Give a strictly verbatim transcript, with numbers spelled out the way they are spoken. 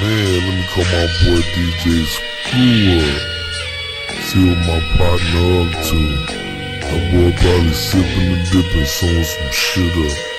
man, let me call my boy D J Screw Up. See what my partner up to. That boy probably sipping and dipping, sewing some shit up.